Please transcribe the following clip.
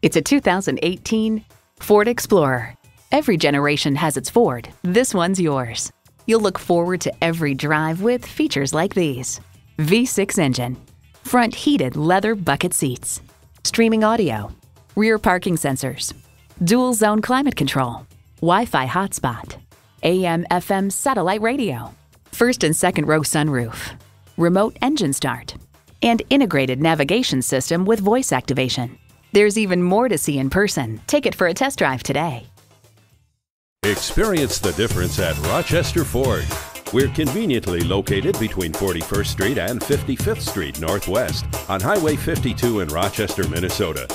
It's a 2018 Ford Explorer. Every generation has its Ford. This one's yours. You'll look forward to every drive with features like these: V6 engine, front heated leather bucket seats, streaming audio, rear parking sensors, dual zone climate control, Wi-Fi hotspot, AM/FM satellite radio, first and second row sunroof, remote engine start, and integrated navigation system with voice activation. There's even more to see in person. Take it for a test drive today. Experience the difference at Rochester Ford. We're conveniently located between 41st Street and 55th Street Northwest on Highway 52 in Rochester, Minnesota.